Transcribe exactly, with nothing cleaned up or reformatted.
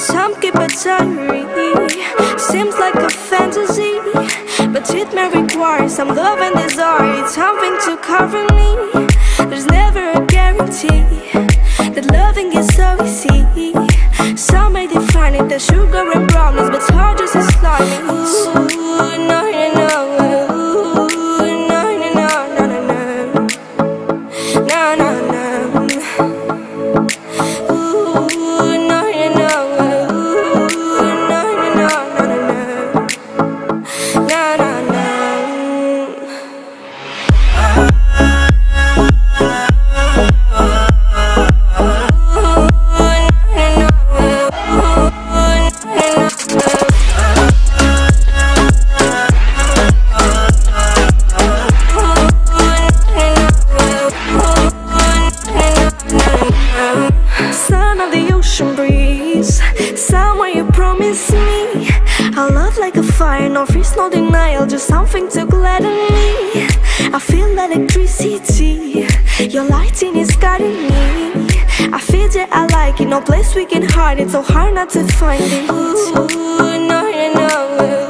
Some keep a diary. Seems like a fantasy, but it may require some love and desire. It's something to cover me. There's never a guarantee that loving is so easy. Some may define it as sugar and brownies, but it's hard just as slimy. Ooh, no, no, no. No place we can hide, it's so hard not to find it. Ooh, ooh, no, no, no.